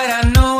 but I know